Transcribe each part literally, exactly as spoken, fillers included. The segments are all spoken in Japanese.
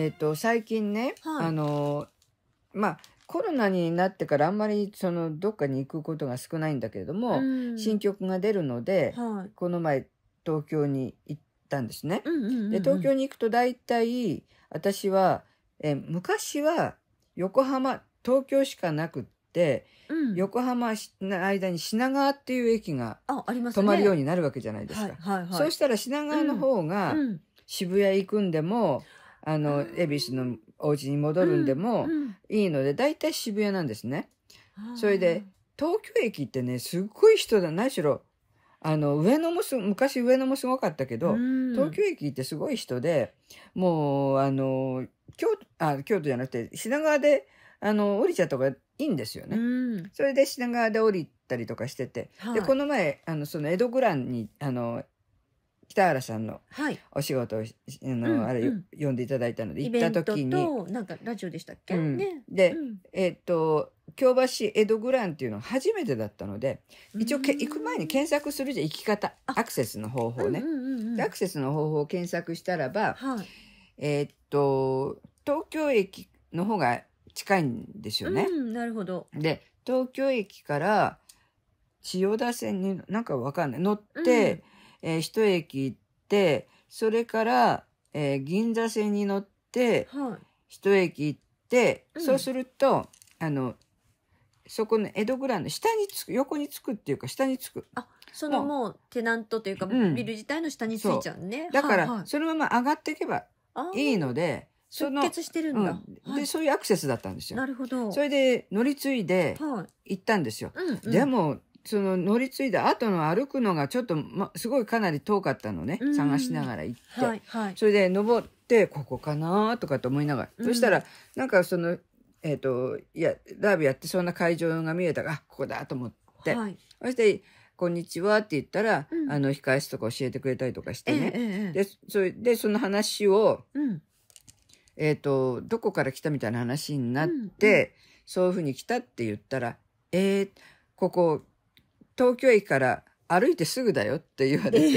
えっと最近ね、はい、あのまあコロナになってからあんまりそのどっかに行くことが少ないんだけれども、うん、新曲が出るので、はい、この前東京に行ったんですね。で東京に行くと大体私はえ昔は横浜東京しかなくって、うん、横浜の間に品川っていう駅が止まるようになるわけじゃないですか。そうしたら品川の方が渋谷行くんでも、うん、あの恵比寿のお家に戻るんでもいいので、大体渋谷なんですね。それで東京駅ってね、すっごい人だ。何しろあの上野もす昔上野もすごかったけど、うん、東京駅ってすごい人で、もうあの京都あ京都じゃなくて品川であの降りちゃった方がいいんですよね。うん、それで品川で降りたりとかしてて、はい、でこの前あのその江戸グランにあの北原さんのお仕事を、はい、あのあれ呼んでいただいたので行った時に、イベントとなんかラジオでしたっけ、うん、ね。で、うん、えっと京橋江戸グランっていうの初めてだったので、一応け行く前に検索するじゃん、行き方、アクセスの方法ね。アクセスの方法を検索したらば、はい、えっと東京駅の方が近いんですよね。うん、なるほど。で東京駅から千代田線になんかわかんない乗って、うん、えー、一駅行って、それから、えー、銀座線に乗って、はい、一駅行って、うん、そうするとあのそこの江戸グランの下につく、横につくっていうか下につく、あ、そのもうテナントというか、うん、ビル自体の下についちゃうね。だから、はい、そのまま上がっていけばいいので、直結してるんだ、うん、で、はい、そういうアクセスだったんですよ。なるほど。それで乗り継いで行ったんですよ。はい、うんうん、でもその乗り継いだ後の歩くのがちょっと、ま、すごいかなり遠かったのね、うん、探しながら行って、はいはい、それで登ってここかなとかと思いながら、うん、そしたらなんかそのえーと、いやライブやってそうな会場が見えたから、あ、ここだと思って、はい、そして「こんにちは」って言ったら、うん、あの控え室とか教えてくれたりとかしてね、えーえー、でそれでその話を、うん、えーとどこから来たみたいな話になって、うんうん、そういうふうに来たって言ったら「えー、ここ東京駅から歩いてすぐだよ」って言われて、え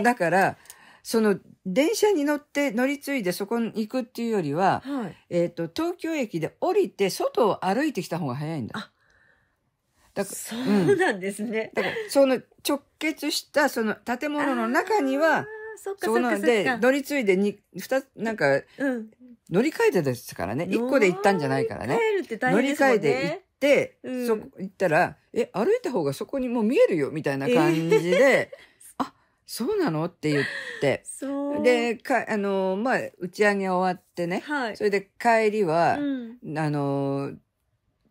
ー、だからその電車に乗って乗り継いでそこに行くっていうよりは、はい、えっと東京駅で降りて外を歩いてきた方が早いんだ。あ、だからそうなんですね。うん、だからその直結したその建物の中にはそので乗り継いでに二つなんか、うん、乗り換えてですからね。一個で行ったんじゃないからね。乗り換えて行って、うん、そこ行ったらえ歩いた方がそこにもう見えるよみたいな感じで。えーそうなのって言ってでかあのまあ打ち上げ終わってね、はい、それで帰りは、うん、あの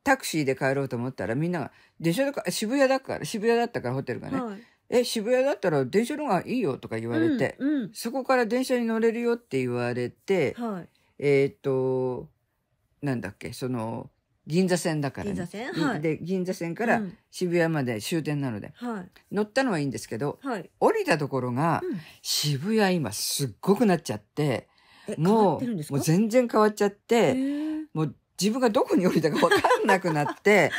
タクシーで帰ろうと思ったらみんなが電車だから渋谷だから渋谷だったからホテルがね、はい、え渋谷だったら電車の方がいいよとか言われて、うんうん、そこから電車に乗れるよって言われて、はい、えっとなんだっけその銀座線だからね。銀座線、はい、で銀座線から渋谷まで終点なので、うん、乗ったのはいいんですけど、はい、降りたところが、うん、渋谷今すっごくなっちゃって、もう、もう全然変わっちゃって、もう自分がどこに降りたか分かんなくなって、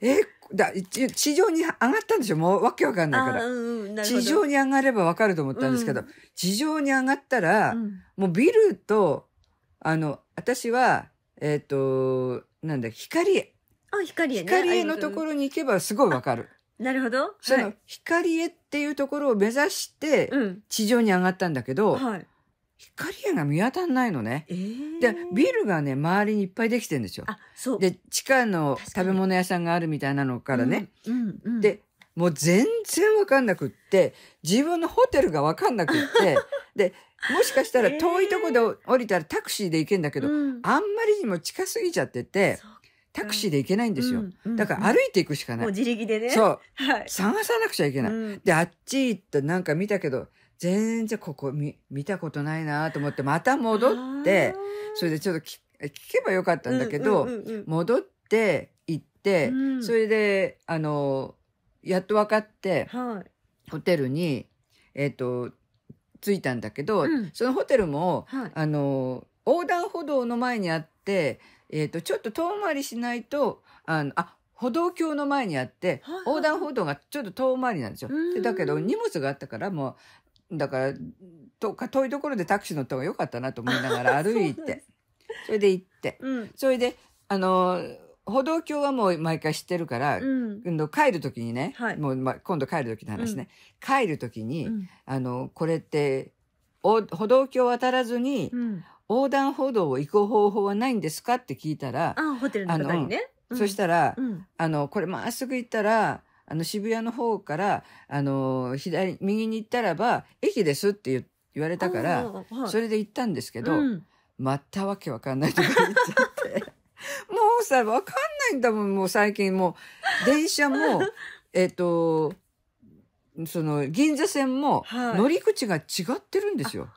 えだ地上に上がったんでしょ、もうわけわかんないから、うん、地上に上がればわかると思ったんですけど、うん、地上に上がったら、うん、もうビルとあの私はえっ、ー、となんだ光絵、あ、光絵ね、光絵のところに行けばすごいわかる。なるほど。その光絵っていうところを目指して地上に上がったんだけど、はい、光絵が見当たんないのね。えー、でビルがね周りにいっぱいできてるんですよ。あ、そう。で地下の食べ物屋さんがあるみたいなのからね。うんうん、でもう全然わかんなくって自分のホテルがわかんなくってで。もしかしたら遠いとこで降りたらタクシーで行けんだけど、えーうん、あんまりにも近すぎちゃっててタクシーで行けないんですよ、うん、だから歩いていくしかない。もう自力でね。そう、はい、探さなくちゃいけない、うん、であっち行ってなんか見たけど全然ここ 見, 見たことないなと思ってまた戻って、それでちょっと 聞, 聞けばよかったんだけど戻って行って、うん、それであのやっと分かって、はい、ホテルにえっ、ー、と着いたんだけど、うん、そのホテルも、はい、あの横断歩道の前にあって、えー、とちょっと遠回りしないとあのあ歩道橋の前にあって、はいはい、横断歩道がちょっと遠回りなんですよ。でだけど荷物があったからもうだからとか遠いところでタクシー乗った方が良かったなと思いながら歩いてそれで行って、うん、それであの歩道橋はもう毎回知ってるから、うん、帰る時にね、はい、もう今度帰る時の話ね、うん、帰る時に、うん、あのこれってお歩道橋を渡らずに、うん、横断歩道を行く方法はないんですかって聞いたら、あ、ホテルの方にね、うん、そしたら、うん、あのこれまっすぐ行ったらあの渋谷の方からあの左右に行ったらば駅ですって言って。言われたから、はい、それで行ったんですけど、うん、またわけわかんないとか言っちゃってもうさわかんないんだもん。もう最近もう電車もえっとその銀座線も乗り口が違ってるんですよ。はい、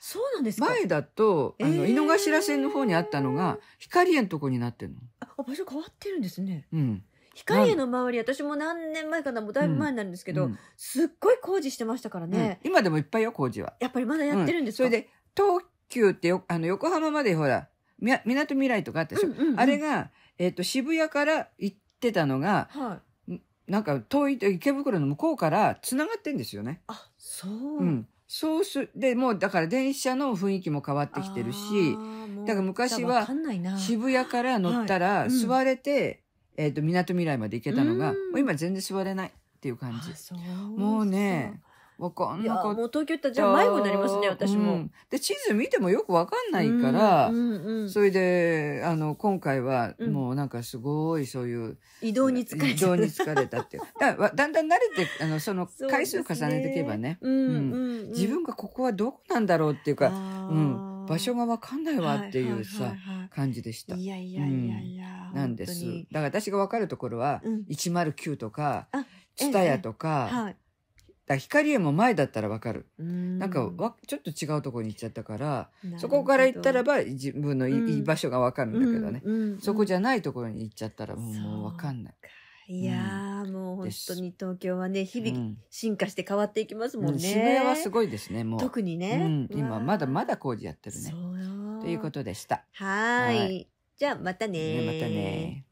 そうなんですか。前だとあの、えー、井の頭線の方にあったのが光栄のとこになってるの。あ、場所変わってるんですね。うん。光栄の周り、私も何年前かな、もうだいぶ前になるんですけど、うん、すっごい工事してましたからね、うん、今でもいっぱいよ、工事は。やっぱりまだやってるんですか、うん、それで東急ってよ、あの横浜までほらみなとみらいとかあったでしょ、あれが、えー、と渋谷から行ってたのが、はい、なんか遠い池袋の向こうからつながってんですよね。あ、そう、うん、そうすでもうだから電車の雰囲気も変わってきてるし、だから昔は渋谷から乗ったら座れて、はい、うん、えーと、みなとみらいまで行けたのが、もう今全然座れないっていう感じ。もうね、わかんなかった。もう東京ってじゃあ迷子になりますね、私も、うん、で地図見てもよくわかんないから、うんうん、それであの今回はもうなんかすごいそういう、うん、移動に疲れた移動に疲れたっていうだ, だんだん慣れてあのその回数重ねていけばね、自分がここはどこなんだろうっていうか、うん、場所がわかんないわっていうさ感じでした。いやいやいやいや、なんです。だから私がわかるところはひゃくきゅうとかTSUTAYAとか。光栄も前だったらわかる。なんかわちょっと違うところに行っちゃったから、そこから行ったらば自分の居場所がわかるんだけどね、そこじゃないところに行っちゃったらもうわかんない。いやもう本当に東京はね、日々進化して変わっていきますもんね。渋谷はすごいですね、もう特にね。今まだまだ工事やってるねということでした。はい、じゃあまたね。またね。